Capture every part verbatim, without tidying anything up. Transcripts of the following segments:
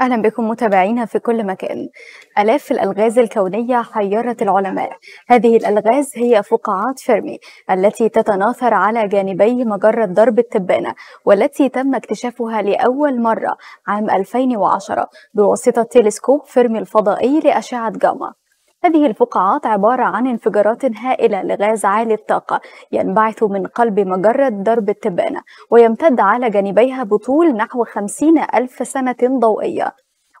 أهلا بكم متابعينا في كل مكان. آلاف الألغاز الكونية حيرت العلماء. هذه الألغاز هي فقاعات فيرمي التي تتناثر على جانبي مجرة درب التبانة، والتي تم اكتشافها لأول مرة عام ألفين وعشرة بواسطة تلسكوب فيرمي الفضائي لأشعة جاما. هذه الفقاعات عبارة عن انفجارات هائلة لغاز عالي الطاقة ينبعث من قلب مجرة درب التبانة، ويمتد على جانبيها بطول نحو خمسين ألف سنة ضوئية.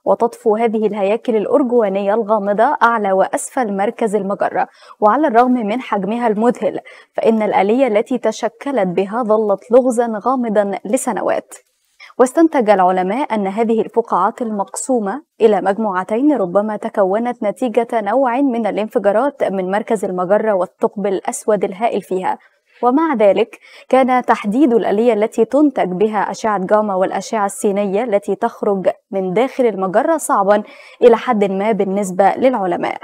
وتطفو هذه الهياكل الأرجوانية الغامضة أعلى وأسفل مركز المجرة، وعلى الرغم من حجمها المذهل فإن الآلية التي تشكلت بها ظلت لغزا غامضا لسنوات. واستنتج العلماء أن هذه الفقاعات المقسومة إلى مجموعتين ربما تكونت نتيجة نوع من الانفجارات من مركز المجرة والثقب الأسود الهائل فيها. ومع ذلك كان تحديد الآلية التي تنتج بها أشعة جاما والأشعة السينية التي تخرج من داخل المجرة صعبا إلى حد ما بالنسبة للعلماء.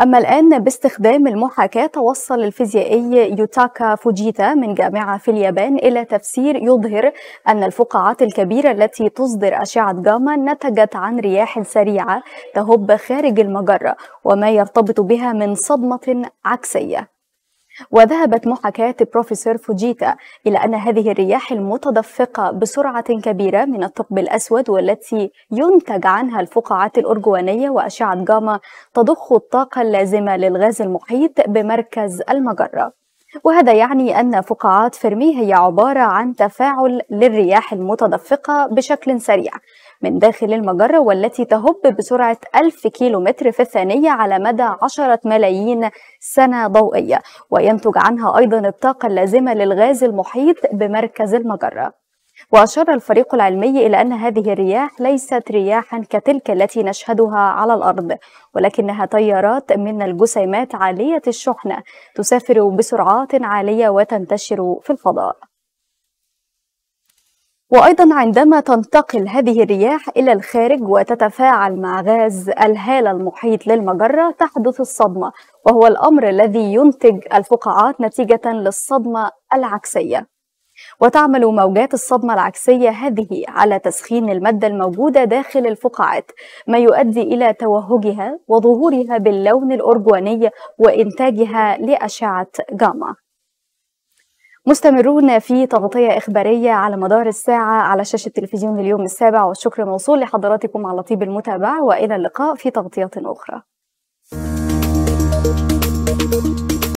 أما الآن باستخدام المحاكاة توصل الفيزيائي يوتاكا فوجيتا من جامعة في اليابان إلى تفسير يظهر أن الفقاعات الكبيرة التي تصدر أشعة جاما نتجت عن رياح سريعة تهب خارج المجرة وما يرتبط بها من صدمة عكسية. وذهبت محاكاة بروفيسور فوجيتا إلى أن هذه الرياح المتدفقة بسرعة كبيرة من الثقب الأسود والتي ينتج عنها الفقاعات الأرجوانية وأشعة جاما تضخ الطاقة اللازمة للغاز المحيط بمركز المجرة. وهذا يعني أن فقاعات فيرمي هي عبارة عن تفاعل للرياح المتدفقة بشكل سريع من داخل المجرة، والتي تهب بسرعة ألف كيلومتر في الثانية على مدى عشرة ملايين سنة ضوئية، وينتج عنها أيضا الطاقة اللازمة للغاز المحيط بمركز المجرة. وأشار الفريق العلمي إلى أن هذه الرياح ليست رياحا كتلك التي نشهدها على الأرض، ولكنها تيارات من الجسيمات عالية الشحنة تسافر بسرعات عالية وتنتشر في الفضاء. وأيضا عندما تنتقل هذه الرياح إلى الخارج وتتفاعل مع غاز الهالة المحيط للمجرة تحدث الصدمة، وهو الأمر الذي ينتج الفقاعات نتيجة للصدمة العكسية. وتعمل موجات الصدمة العكسية هذه على تسخين المادة الموجودة داخل الفقاعات، ما يؤدي إلى توهجها وظهورها باللون الأرجواني وإنتاجها لأشعة جاما. مستمرون في تغطية إخبارية على مدار الساعة على شاشة تلفزيون اليوم السابع، والشكر موصول لحضراتكم على طيب المتابعة، وإلى اللقاء في تغطية أخرى.